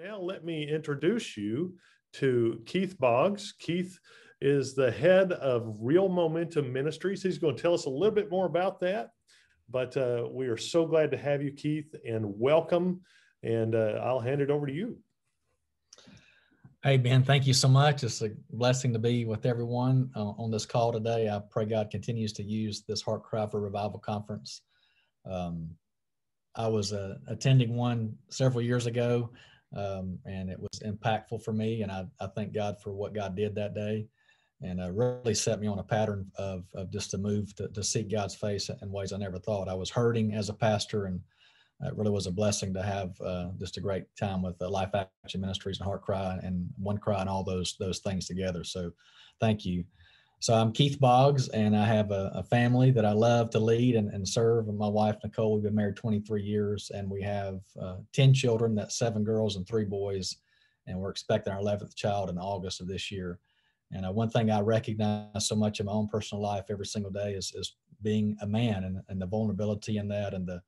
Now let me introduce you to Keith Boggs. Keith is the head of Real Momentum Ministries. He's going to tell us a little bit more about that, but we are so glad to have you, Keith, and welcome, and I'll hand it over to you. Hey, Ben, thank you so much. It's a blessing to be with everyone on this call today. I pray God continues to use this HeartCry for Revival Conference. I was attending one several years ago, and it was impactful for me, and I thank God for what God did that day, and really set me on a pattern of just to move to seek God's face in ways I never thought. I was hurting as a pastor, and it really was a blessing to have just a great time with Life Action Ministries and HeartCry and One Cry and all those things together. So thank you. So I'm Keith Boggs, and I have a family that I love to lead and serve. And my wife, Nicole, we've been married 23 years, and we have 10 children. That's 7 girls and 3 boys. And we're expecting our 11th child in August of this year. And one thing I recognize so much in my own personal life every single day is being a man and the vulnerability in that and the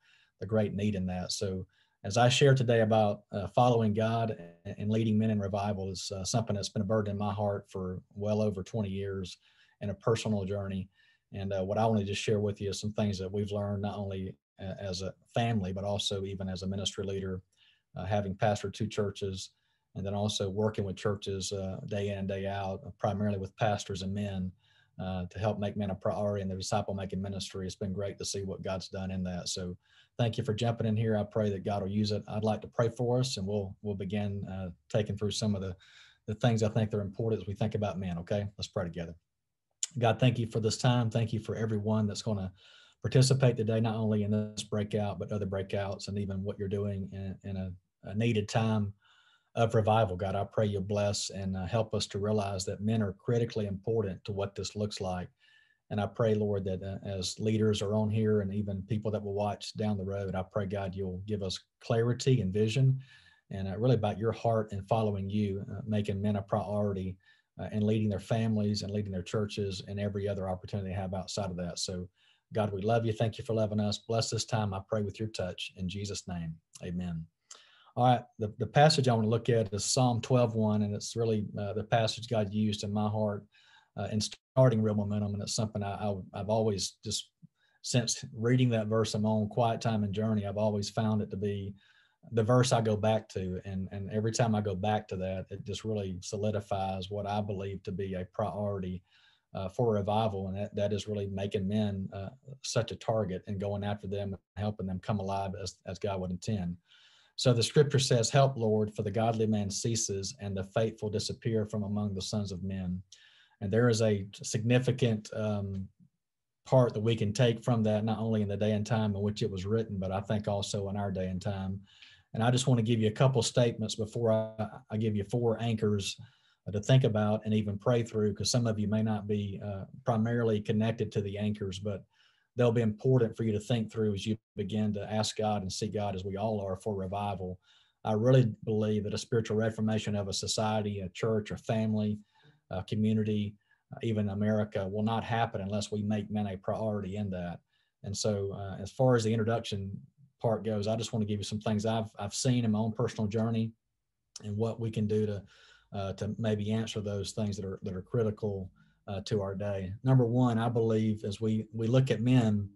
great need in that. So as I share today about following God and leading men in revival is something that's been a burden in my heart for well over 20 years. And a personal journey. And what I want to just share with you is some things that we've learned, not only as a family, but also even as a ministry leader, having pastored 2 churches, and then also working with churches day in and day out, primarily with pastors and men to help make men a priority in the disciple-making ministry. It's been great to see what God's done in that. So thank you for jumping in here. I pray that God will use it. I'd like to pray for us, and we'll begin taking through some of the things I think that are important as we think about men, okay? Let's pray together. God, thank you for this time. Thank you for everyone that's going to participate today, not only in this breakout, but other breakouts and even what you're doing in a needed time of revival. God, I pray you bless and help us to realize that men are critically important to what this looks like. And I pray, Lord, that as leaders are on here and even people that will watch down the road, I pray, God, you'll give us clarity and vision and really about your heart and following you, making men a priority and leading their families and leading their churches and every other opportunity they have outside of that. So, God, we love you. Thank you for loving us. Bless this time. I pray with your touch in Jesus' name. Amen. All right. The passage I want to look at is Psalm 12:1, and it's really the passage God used in my heart in starting Real Momentum. And it's something I've always just, since reading that verse in my own quiet time and journey, I've always found it to be the verse I go back to, and every time I go back to that, it just really solidifies what I believe to be a priority for revival, and that is really making men such a target and going after them and helping them come alive as God would intend. So the scripture says, "Help, Lord, for the godly man ceases, and the faithful disappear from among the sons of men." And there is a significant part that we can take from that, not only in the day and time in which it was written, but I think also in our day and time. And I just want to give you a couple statements before I give you 4 anchors to think about and even pray through, because some of you may not be primarily connected to the anchors, but they'll be important for you to think through as you begin to ask God and see God, as we all are, for revival. I really believe that a spiritual reformation of a society, a church, a family, a community, even America, will not happen unless we make men a priority in that. And so as far as the introduction part goes, I just want to give you some things I've seen in my own personal journey and what we can do to maybe answer those things that are critical to our day. Number one, I believe as we look at men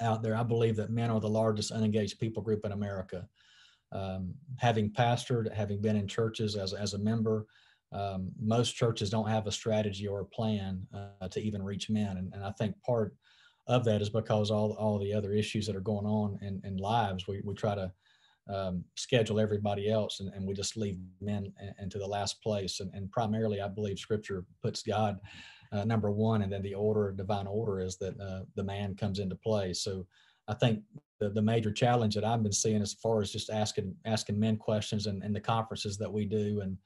out there, I believe that men are the largest unengaged people group in America. Having pastored, having been in churches as a member, most churches don't have a strategy or a plan to even reach men. And I think part of that is because all the other issues that are going on in lives, we try to schedule everybody else and we just leave men into the last place. And primarily, I believe scripture puts God number one, and then the order, divine order, is that the man comes into play. So I think the major challenge that I've been seeing as far as just asking men questions and the conferences that we do and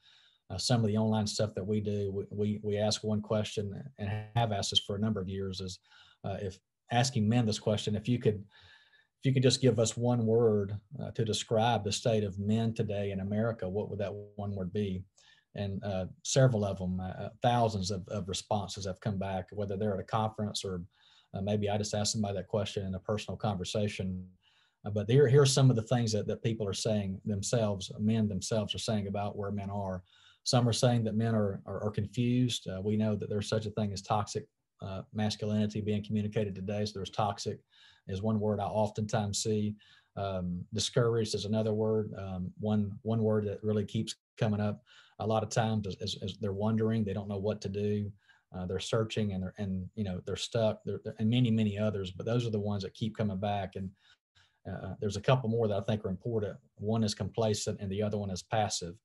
some of the online stuff that we do, we ask one question and have asked this for a number of years is if asking men this question, if you could just give us one word to describe the state of men today in America, what would that one word be? And several of them, thousands of responses have come back, whether they're at a conference or maybe I just asked somebody that question in a personal conversation. But here are some of the things that people are saying themselves, men themselves are saying about where men are. Some are saying that men are confused. We know that there's such a thing as toxic masculinity being communicated today. So there's toxic is one word I oftentimes see. Discouraged is another word. One word that really keeps coming up a lot of times is they're wondering, they don't know what to do. They're searching and they're stuck, and many others, but those are the ones that keep coming back. And there's a couple more that I think are important. One is complacent and the other one is passive.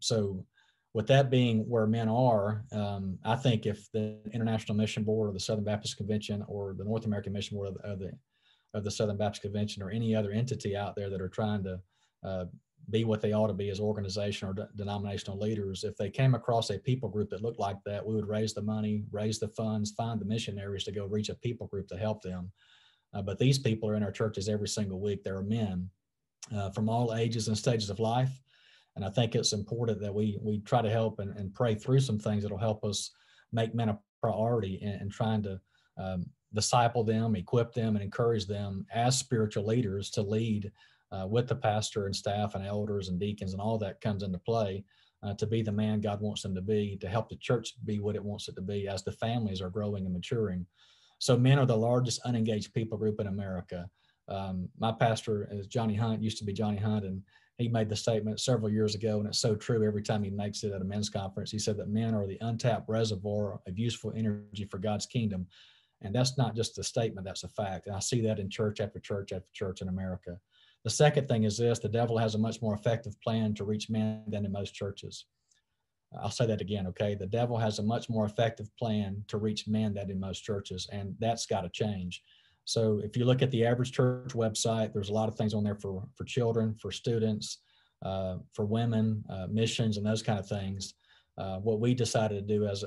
So with that being where men are, I think if the International Mission Board or the Southern Baptist Convention or the North American Mission Board of the Southern Baptist Convention or any other entity out there that are trying to be what they ought to be as organization or denominational leaders, if they came across a people group that looked like that, we would raise the money, raise the funds, find the missionaries to go reach a people group to help them. But these people are in our churches every single week. There are men from all ages and stages of life. And I think it's important that we try to help and pray through some things that will help us make men a priority in trying to disciple them, equip them, and encourage them as spiritual leaders to lead with the pastor and staff and elders and deacons and all that comes into play to be the man God wants them to be, to help the church be what it wants it to be as the families are growing and maturing. So men are the largest unengaged people group in America. My pastor is Johnny Hunt, used to be Johnny Hunt, and he made the statement several years ago, and it's so true every time he makes it at a men's conference. He said that men are the untapped reservoir of useful energy for God's kingdom. And that's not just a statement, that's a fact. And I see that in church after church after church in America. The second thing is this: the devil has a much more effective plan to reach men than in most churches. I'll say that again, okay? The devil has a much more effective plan to reach men than in most churches, and that's got to change. So if you look at the average church website, there's a lot of things on there for children, for students, for women, missions, and those kind of things. What we decided to do as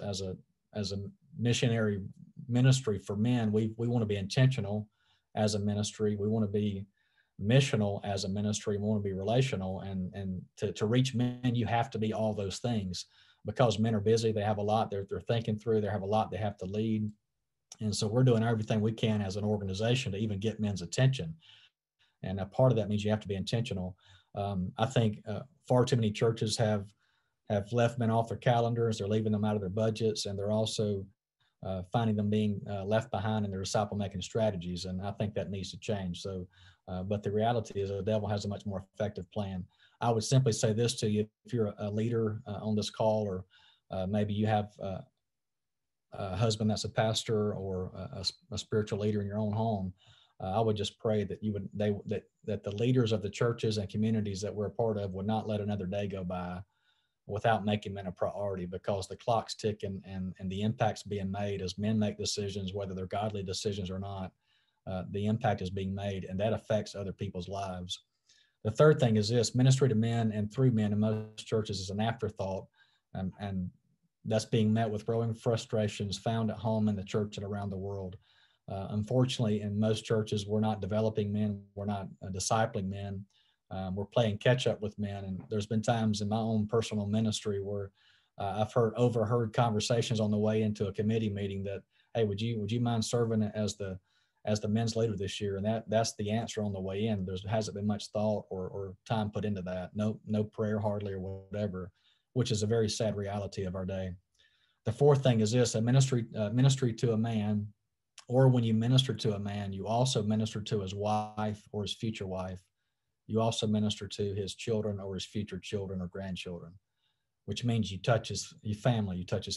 a missionary ministry for men, we want to be intentional as a ministry. We want to be missional as a ministry. We want to be relational. And to reach men, you have to be all those things, because men are busy. They have a lot they're thinking through. They have a lot they have to lead. And so we're doing everything we can as an organization to even get men's attention. And a part of that means you have to be intentional. I think far too many churches have left men off their calendars. They're leaving them out of their budgets, and they're also finding them being left behind in their disciple-making strategies. And I think that needs to change. So, but the reality is the devil has a much more effective plan. I would simply say this to you: if you're a leader on this call, or maybe you have a husband that's a pastor or a spiritual leader in your own home, I would just pray that that the leaders of the churches and communities that we're a part of would not let another day go by without making men a priority, because the clock's ticking and the impact's being made as men make decisions, whether they're godly decisions or not. The impact is being made, and that affects other people's lives. The third thing is this: ministry to men and through men in most churches is an afterthought, and that's being met with growing frustrations found at home, in the church, and around the world. Unfortunately, in most churches, we're not developing men. We're not discipling men. We're playing catch up with men. And there's been times in my own personal ministry where I've overheard conversations on the way into a committee meeting that, hey, would you mind serving as the men's leader this year? And that's the answer on the way in. There hasn't been much thought or time put into that. No prayer hardly or whatever, which is a very sad reality of our day. The fourth thing is this: a ministry to a man, or when you minister to a man, you also minister to his wife or his future wife. You also minister to his children or his future children or grandchildren, which means you touch his family, you touch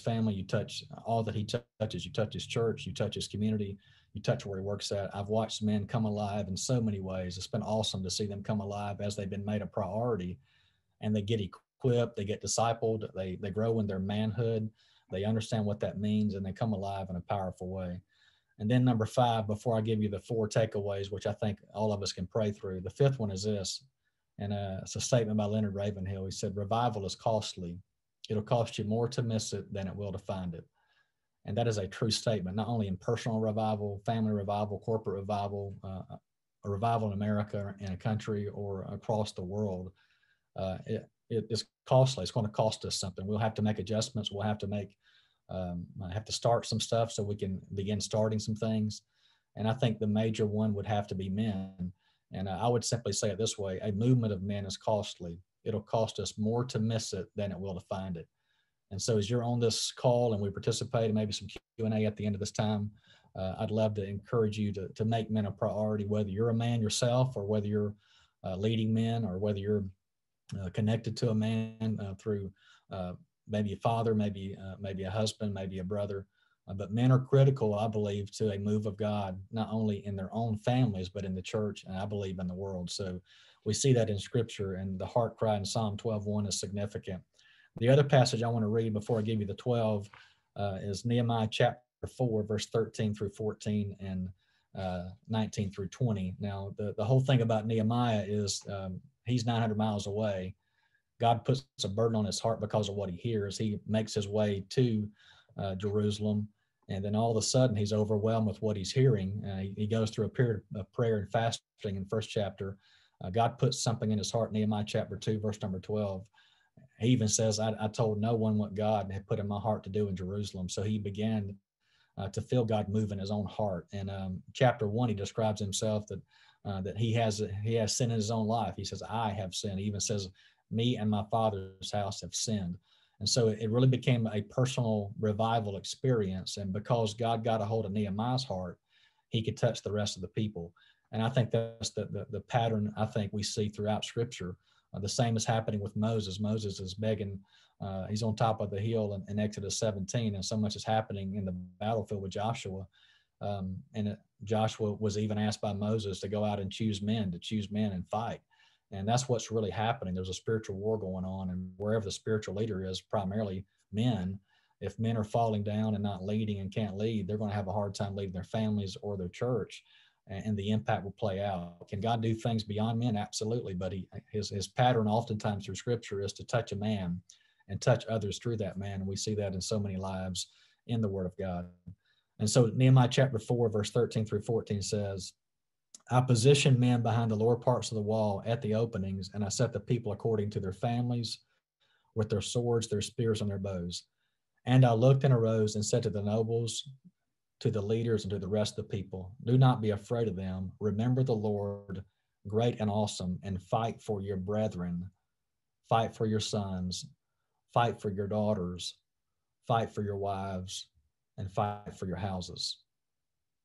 all that he touches, you touch his church, you touch his community, you touch where he works at. I've watched men come alive in so many ways. It's been awesome to see them come alive as they've been made a priority, and they get equipped, they get discipled, they grow in their manhood, they understand what that means, and they come alive in a powerful way. And then number five, before I give you the four takeaways, which I think all of us can pray through, the fifth one is this, and it's a statement by Leonard Ravenhill. He said, revival is costly. It'll cost you more to miss it than it will to find it. And that is a true statement, not only in personal revival, family revival, corporate revival, a revival in America, in a country, or across the world. It's costly. It's going to cost us something. We'll have to make adjustments. We'll have to make start some stuff so we can begin starting some things. And I think the major one would have to be men. And I would simply say it this way: a movement of men is costly. It'll cost us more to miss it than it will to find it. And so as you're on this call and we participate, and maybe some Q&A at the end of this time, I'd love to encourage you to make men a priority, whether you're a man yourself or whether you're leading men or whether you're connected to a man through maybe a father, maybe a husband, maybe a brother. But men are critical, I believe, to a move of God, not only in their own families, but in the church, and I believe in the world. So we see that in Scripture, and the heart cry in Psalm 12:1 is significant. The other passage I want to read before I give you the 12 is Nehemiah chapter 4, verse 13 through 14 and 19 through 20. Now, the whole thing about Nehemiah is he's 900 miles away. God puts a burden on his heart because of what he hears. He makes his way to Jerusalem, and then all of a sudden he's overwhelmed with what he's hearing. He goes through a period of prayer and fasting in the first chapter. God puts something in his heart. Nehemiah chapter 2, verse number 12. He even says, I told no one what God had put in my heart to do in Jerusalem. So he began to feel God move in his own heart. And chapter 1, he describes himself that he has sin in his own life. He says, I have sinned. He even says, me and my father's house have sinned. And so it really became a personal revival experience. And because God got a hold of Nehemiah's heart, he could touch the rest of the people. And I think that's the pattern I think we see throughout Scripture. The same is happening with Moses. Moses is begging. He's on top of the hill in Exodus 17, and so much is happening in the battlefield with Joshua. Joshua was even asked by Moses to go out and choose men and fight. And that's what's really happening. There's a spiritual war going on, and wherever the spiritual leader is, primarily men, if men are falling down and not leading and can't lead, they're going to have a hard time leading their families or their church. And the impact will play out. Can God do things beyond men? Absolutely. But his pattern oftentimes through Scripture is to touch a man and touch others through that man. And we see that in so many lives in the Word of God. And so Nehemiah chapter 4, verse 13 through 14 says, I positioned men behind the lower parts of the wall at the openings, and I set the people according to their families with their swords, their spears, and their bows. And I looked and arose and said to the nobles, to the leaders, and to the rest of the people, do not be afraid of them. Remember the Lord, great and awesome, and fight for your brethren, fight for your sons, fight for your daughters, fight for your wives, and fight for your houses.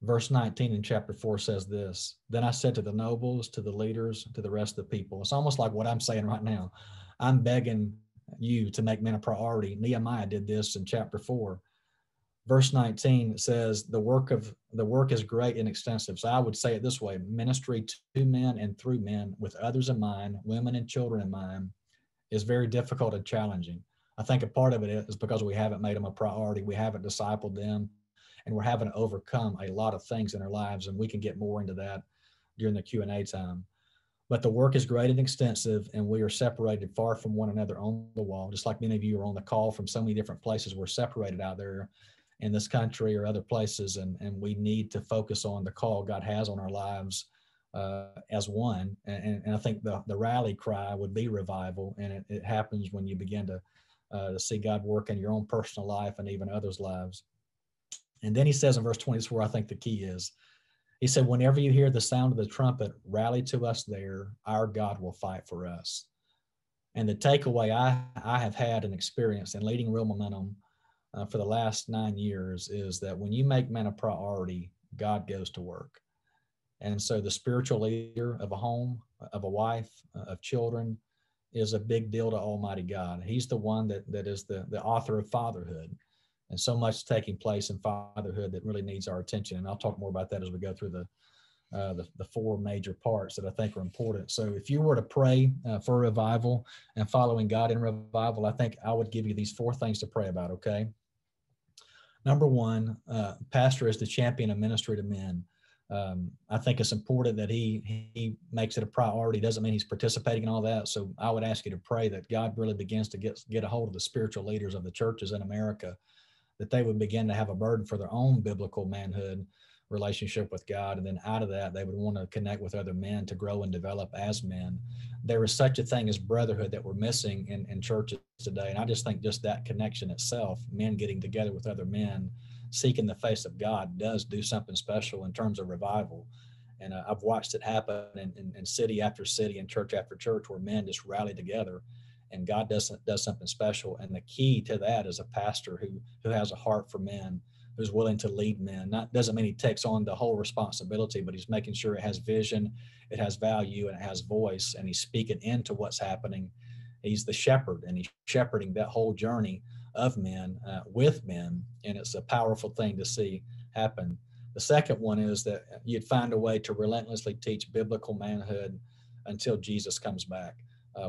Verse 19 in chapter 4 says this, then I said to the nobles, to the leaders, to the rest of the people. It's almost like what I'm saying right now. I'm begging you to make men a priority. Nehemiah did this in chapter 4. Verse 19 says, the work is great and extensive. So I would say it this way: ministry to men and through men, with others in mind, women and children in mind, is very difficult and challenging. I think a part of it is because we haven't made them a priority. We haven't discipled them, and we're having to overcome a lot of things in their lives. And we can get more into that during the Q&A time. But the work is great and extensive, and we are separated far from one another on the wall. Just like many of you are on the call from so many different places, we're separated out there in this country or other places, and we need to focus on the call God has on our lives as one. And I think the rally cry would be revival, and it happens when you begin to see God work in your own personal life and even others' lives. And then he says in verse 20, where I think the key is. He said, whenever you hear the sound of the trumpet, rally to us there. Our God will fight for us. And the takeaway I have had an experience in leading Real Momentum for the last 9 years is that when you make men a priority, God goes to work. And so the spiritual leader of a home, of a wife, of children is a big deal to Almighty God. He's the one that is the author of fatherhood. And so much taking place in fatherhood that really needs our attention. And I'll talk more about that as we go through the four major parts that I think are important. So if you were to pray for revival and following God in revival, I think I would give you these four things to pray about, okay? Number one, pastor is the champion of ministry to men. I think it's important that he makes it a priority. Doesn't mean he's participating in all that. So I would ask you to pray that God really begins to get a hold of the spiritual leaders of the churches in America, that they would begin to have a burden for their own biblical manhood relationship with God. And then out of that, they would want to connect with other men to grow and develop as men. There is such a thing as brotherhood that we're missing in churches today. And I just think just that connection itself, men getting together with other men, seeking the face of God, does do something special in terms of revival. And I've watched it happen in city after city and church after church, where men just rally together and God does something special. And the key to that is a pastor who has a heart for men, who's willing to lead men. Doesn't mean he takes on the whole responsibility, but he's making sure it has vision, it has value, and it has voice, and he's speaking into what's happening. He's the shepherd, and he's shepherding that whole journey of men with men, and it's a powerful thing to see happen. The second one is that you'd find a way to relentlessly teach biblical manhood until Jesus comes back.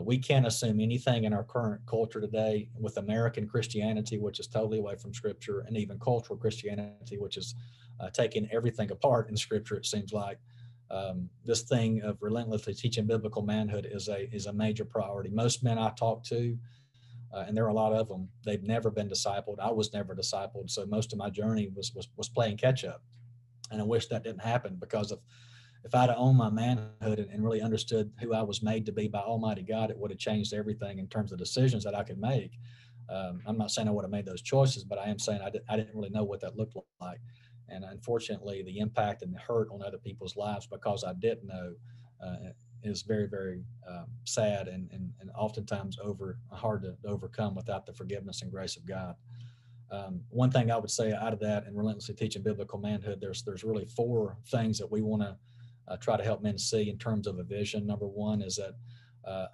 We can't assume anything in our current culture today with American Christianity, which is totally away from Scripture, and even cultural Christianity, which is taking everything apart in Scripture, it seems like. This thing of relentlessly teaching biblical manhood is a major priority. Most men I talk to, and there are a lot of them, they've never been discipled. I was never discipled, so most of my journey was playing catch up, and I wish that didn't happen, because if I'd have owned my manhood and really understood who I was made to be by Almighty God, it would have changed everything in terms of decisions that I could make. I'm not saying I would have made those choices, but I am saying I didn't really know what that looked like. And unfortunately, the impact and the hurt on other people's lives because I didn't know is very, very sad and oftentimes hard to overcome without the forgiveness and grace of God. One thing I would say out of that and relentlessly teaching biblical manhood, there's really four things that we want to try to help men see in terms of a vision. Number one is that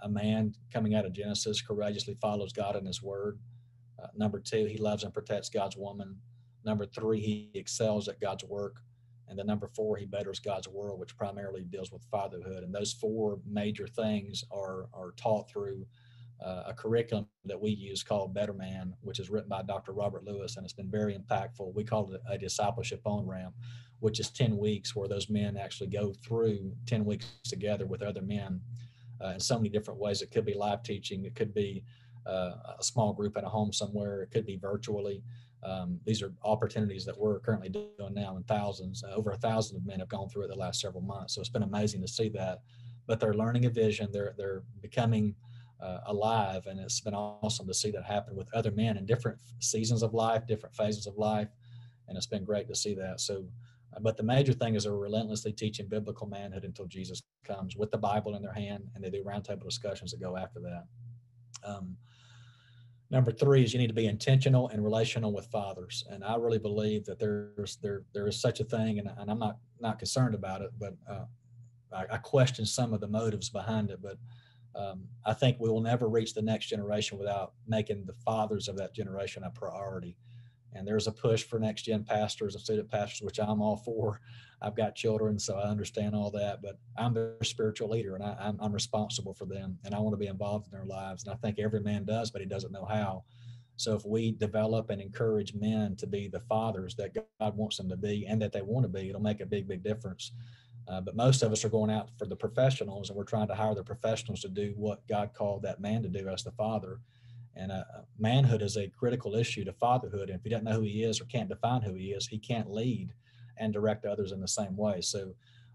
a man coming out of Genesis courageously follows God and his word. Number two, he loves and protects God's woman. Number three, he excels at God's work. And then number four, he betters God's world, which primarily deals with fatherhood. And those four major things are taught through a curriculum that we use called Better Man, which is written by Dr. Robert Lewis, and it's been very impactful. We call it a discipleship on-ramp, which is 10 weeks where those men actually go through 10 weeks together with other men in so many different ways. It could be live teaching. It could be a small group at a home somewhere. It could be virtually. These are opportunities that we're currently doing now, and thousands, over 1,000 of men have gone through it the last several months. So it's been amazing to see that, but they're learning a vision. They're becoming alive, and it's been awesome to see that happen with other men in different seasons of life, different phases of life. And it's been great to see that. So, but the major thing is they're relentlessly teaching biblical manhood until Jesus comes with the Bible in their hand, and they do roundtable discussions that go after that. Number three is you need to be intentional and relational with fathers. And I really believe that there is such a thing, and I'm not concerned about it, but I question some of the motives behind it. But I think we will never reach the next generation without making the fathers of that generation a priority. And there's a push for next-gen pastors and student pastors, which I'm all for. I've got children, so I understand all that, but I'm their spiritual leader, and I'm responsible for them, and I want to be involved in their lives. And I think every man does, but he doesn't know how. So if we develop and encourage men to be the fathers that God wants them to be and that they want to be, it'll make a big, big difference. But most of us are going out for the professionals, and we're trying to hire the professionals to do what God called that man to do as the father. And manhood is a critical issue to fatherhood. And if he doesn't know who he is or can't define who he is, he can't lead and direct others in the same way. So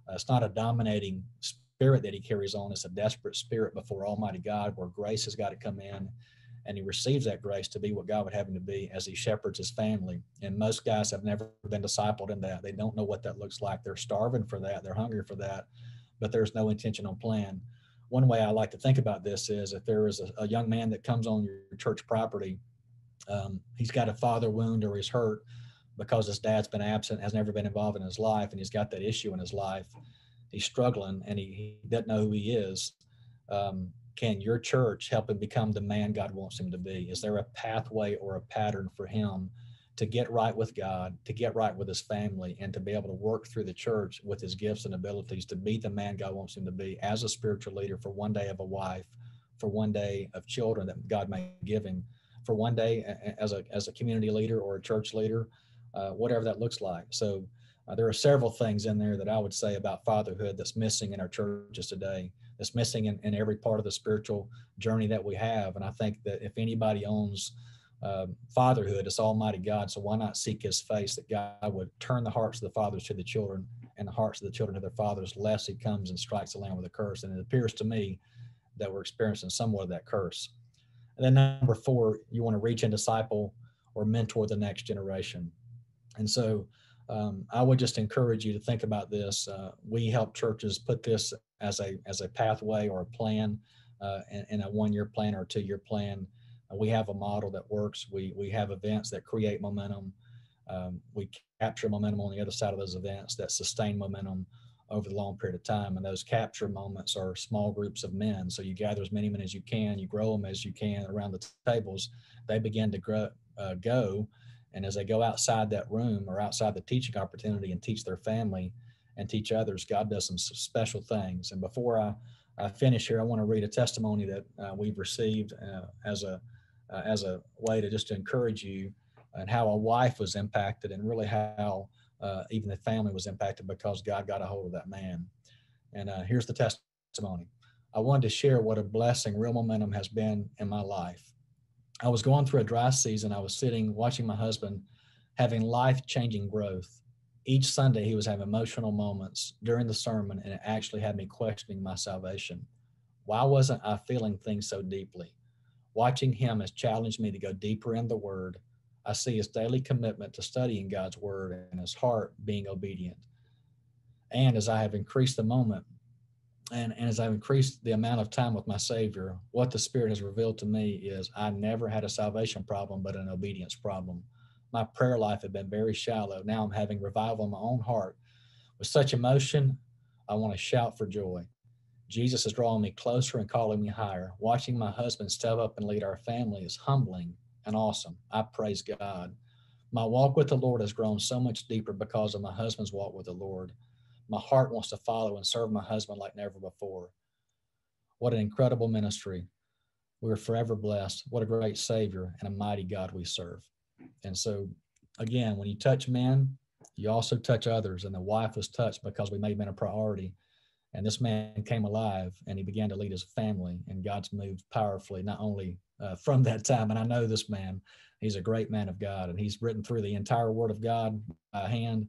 it's not a dominating spirit that he carries on. It's a desperate spirit before Almighty God, where grace has got to come in, and he receives that grace to be what God would have him to be as he shepherds his family. And most guys have never been discipled in that. They don't know what that looks like. They're starving for that. They're hungry for that, but there's no intentional plan. One way I like to think about this is if there is a young man that comes on your church property, he's got a father wound or he's hurt because his dad's been absent, has never been involved in his life, and he's got that issue in his life. He's struggling, and he doesn't know who he is. Can your church help him become the man God wants him to be? Is there a pathway or a pattern for him to get right with God, to get right with his family, and to be able to work through the church with his gifts and abilities to be the man God wants him to be as a spiritual leader for one day of a wife, for one day of children that God may give him, for one day as a community leader or a church leader, whatever that looks like. So there are several things in there that I would say about fatherhood that's missing in our churches today, that's missing in every part of the spiritual journey that we have. And I think that if anybody owns fatherhood, it's Almighty God. So why not seek his face, that God would turn the hearts of the fathers to the children and the hearts of the children to their fathers, lest he comes and strikes the land with a curse. And it appears to me that we're experiencing somewhat of that curse. And then number four, you want to reach and disciple or mentor the next generation. And so I would just encourage you to think about this. We help churches put this as a pathway or a plan, in a one-year plan or a two-year plan. We have a model that works. We have events that create momentum. We capture momentum on the other side of those events that sustain momentum over the long period of time. And those capture moments are small groups of men. So you gather as many men as you can, you grow them as you can around the tables. They begin to grow, go. And as they go outside that room or outside the teaching opportunity and teach their family and teach others, God does some special things. And before I finish here, I want to read a testimony that we've received as a way to just to encourage you, and how a wife was impacted, and really how even the family was impacted because God got a hold of that man. And here's the testimony. I wanted to share what a blessing Real Momentum has been in my life. I was going through a dry season. I was sitting, watching my husband having life-changing growth. Each Sunday, he was having emotional moments during the sermon, and it actually had me questioning my salvation. Why wasn't I feeling things so deeply? Watching him has challenged me to go deeper in the Word. I see his daily commitment to studying God's Word and his heart being obedient. And as I have increased the moment, and as I've increased the amount of time with my Savior, what the Spirit has revealed to me is I never had a salvation problem, but an obedience problem. My prayer life had been very shallow. Now I'm having revival in my own heart. With such emotion, I want to shout for joy. Jesus is drawing me closer and calling me higher. Watching my husband step up and lead our family is humbling and awesome. I praise God. My walk with the Lord has grown so much deeper because of my husband's walk with the Lord. My heart wants to follow and serve my husband like never before. What an incredible ministry. We're forever blessed. What a great Savior and a mighty God we serve. And so, again, when you touch men, you also touch others. And the wife was touched because we made men a priority. And this man came alive, and he began to lead his family. And God's moved powerfully, not only from that time. And I know this man, he's a great man of God. And he's written through the entire Word of God by hand,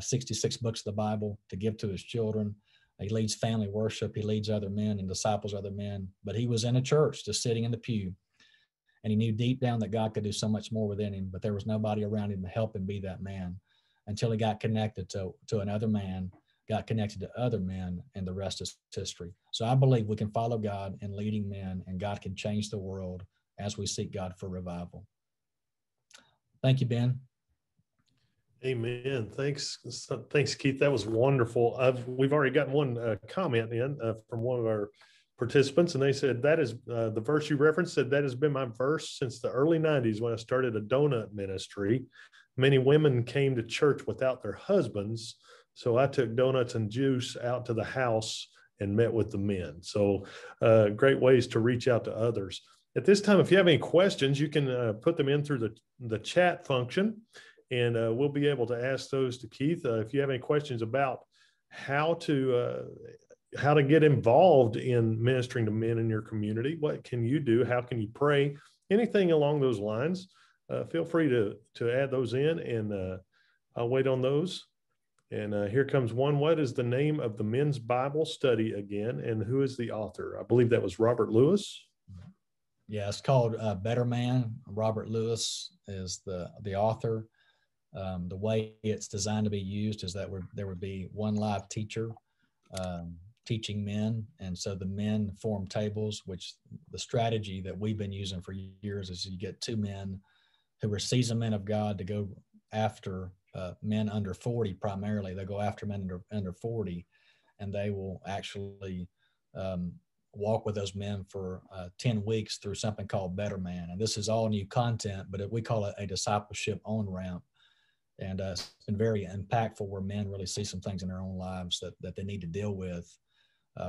66 books of the Bible to give to his children. He leads family worship. He leads other men and disciples other men. But he was in a church just sitting in the pew. And he knew deep down that God could do so much more within him. But there was nobody around him to help him be that man until he got connected to another man, got connected to other men, and the rest is history. So I believe we can follow God in leading men, and God can change the world as we seek God for revival. Thank you, Ben. Amen. Thanks, Keith. That was wonderful. We've already gotten one comment in from one of our participants, and they said, that is the verse you referenced, said, that has been my verse since the early 90s when I started a donut ministry. Many women came to church without their husbands, so I took donuts and juice out to the house and met with the men. So great ways to reach out to others. At this time, if you have any questions, you can put them in through the chat function, and we'll be able to ask those to Keith. If you have any questions about how to get involved in ministering to men in your community, what can you do? How can you pray? Anything along those lines, feel free to add those in, and I'll wait on those. And here comes one. What is the name of the men's Bible study again, and who is the author? I believe that was Robert Lewis. Yeah, it's called Better Man. Robert Lewis is the author. The way it's designed to be used is that there would be one live teacher teaching men, and so the men form tables, which the strategy that we've been using for years is you get two men who are seasoned men of God to go after men under 40 primarily. They go after men under 40, and they will actually walk with those men for 10 weeks through something called Better Man. And this is all new content, but we call it a discipleship on-ramp. And it's been very impactful, where men really see some things in their own lives that they need to deal with.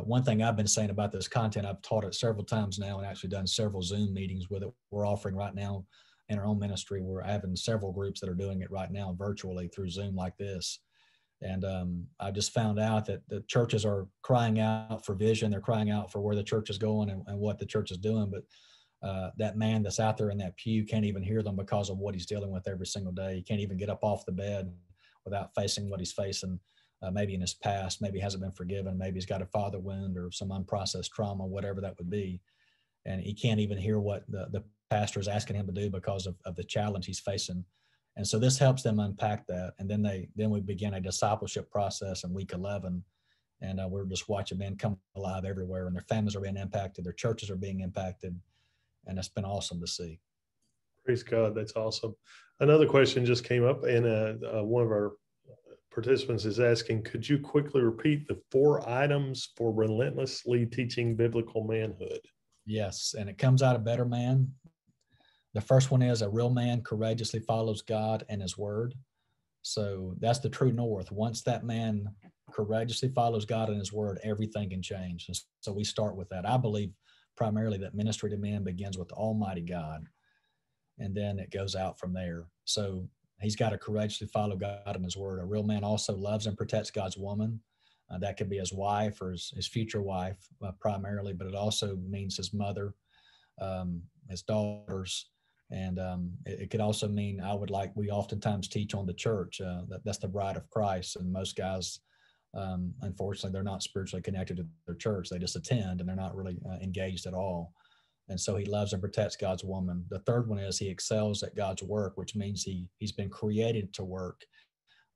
One thing I've been saying about this content, I've taught it several times now and actually done several Zoom meetings with it. We're offering right now in our own ministry. We're having several groups that are doing it right now virtually through Zoom like this. And I just found out that the churches are crying out for vision. They're crying out for where the church is going and what the church is doing. But that man that's out there in that pew can't even hear them because of what he's dealing with every single day. He can't even get up off the bed without facing what he's facing. Maybe in his past, maybe he hasn't been forgiven. Maybe he's got a father wound or some unprocessed trauma, whatever that would be. And he can't even hear what the pastor is asking him to do because of the challenge he's facing And so this helps them unpack that. And then we begin a discipleship process in week 11. And we're just watching men come alive everywhere, and their families are being impacted, their churches are being impacted. And it's been awesome to see. Praise God. That's awesome. Another question just came up, and one of our participants is asking, could you quickly repeat the 4 items for relentlessly teaching biblical manhood? Yes, and it comes out of Better Man. The first one is a real man courageously follows God and his word. So that's the true north. Once that man courageously follows God and his word, everything can change. And so we start with that. I believe primarily that ministry to men begins with Almighty God, and then it goes out from there. So he's got to courageously follow God and his word. A real man also loves and protects God's woman. That could be his wife or his future wife primarily, but it also means his mother, his daughters. And it could also mean, we oftentimes teach on the church. That's the bride of Christ. And most guys, unfortunately, they're not spiritually connected to their church. They just attend and they're not really engaged at all. And so he loves and protects God's woman. The third one is he excels at God's work, which means he's been created to work.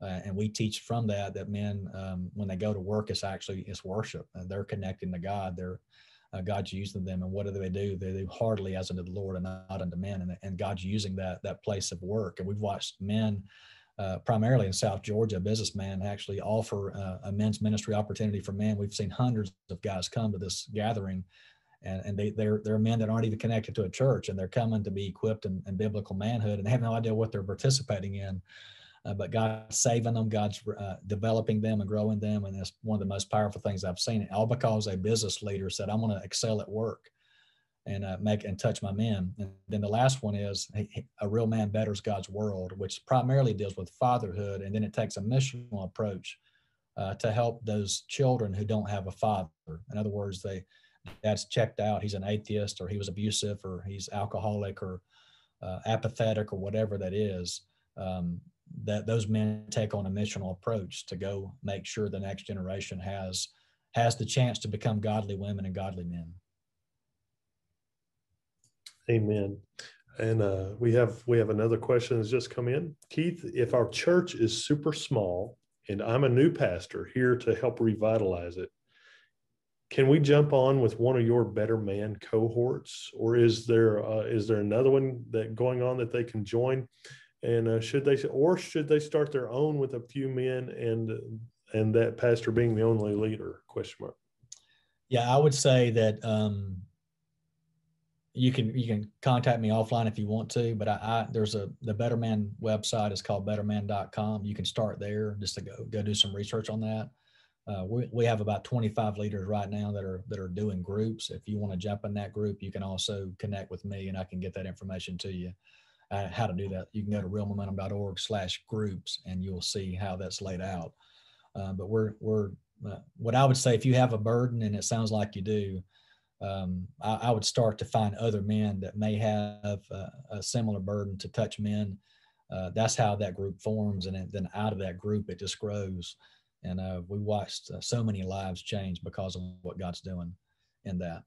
And we teach from that men, when they go to work, it's worship. They're connecting to God. God's using them. And what do they do? They do heartily as unto the Lord and not unto men. And God's using that place of work. And we've watched men, primarily in South Georgia, a businessman actually offer a men's ministry opportunity for men. We've seen hundreds of guys come to this gathering, and they're men that aren't even connected to a church, and they're coming to be equipped in biblical manhood, and they have no idea what they're participating in. But God's saving them, God's developing them and growing them, and that's one of the most powerful things I've seen, all because a business leader said, I'm going to excel at work and make and touch my men. And then the last one is a real man betters God's world, which primarily deals with fatherhood, and then it takes a missional approach to help those children who don't have a father. In other words, dad's checked out, he's an atheist, or he was abusive, or he's alcoholic, or apathetic, or whatever that is. That those men take on a missional approach to go make sure the next generation has the chance to become godly women and godly men. Amen. And we have another question that's just come in. Keith, if our church is super small and I'm a new pastor here to help revitalize it, can we jump on with one of your Better Man cohorts, or is there another one that going on that they can join? And should they start their own with a few men and that pastor being the only leader? ? Yeah, I would say that you can contact me offline if you want to, but the Better Man website is called BetterMan.com. You can start there just to go do some research on that. We have about 25 leaders right now that are doing groups. If you want to jump in that group, you can also connect with me, and I can get that information to you. How to do that, you can go to realmomentum.org/groups, and you'll see how that's laid out. But what I would say, if you have a burden, and it sounds like you do, I would start to find other men that may have a similar burden to touch men. That's how that group forms, and then out of that group, it just grows. And we watched so many lives change because of what God's doing in that.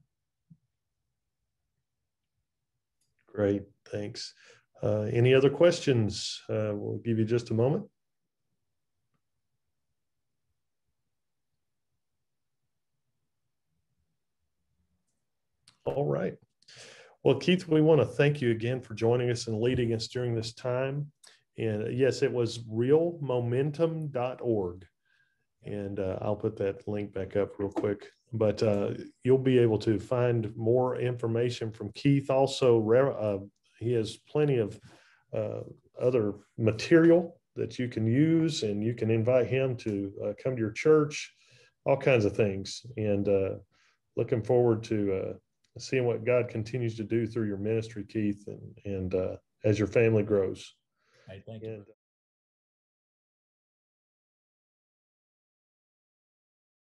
Great, thanks. Any other questions? We'll give you just a moment. All right. Well, Keith, we want to thank you again for joining us and leading us during this time. And yes, it was realmomentum.org. And I'll put that link back up real quick. But you'll be able to find more information from Keith. Also, he has plenty of other material that you can use, and you can invite him to come to your church, all kinds of things. And looking forward to seeing what God continues to do through your ministry, Keith, and as your family grows. Hey, thank you.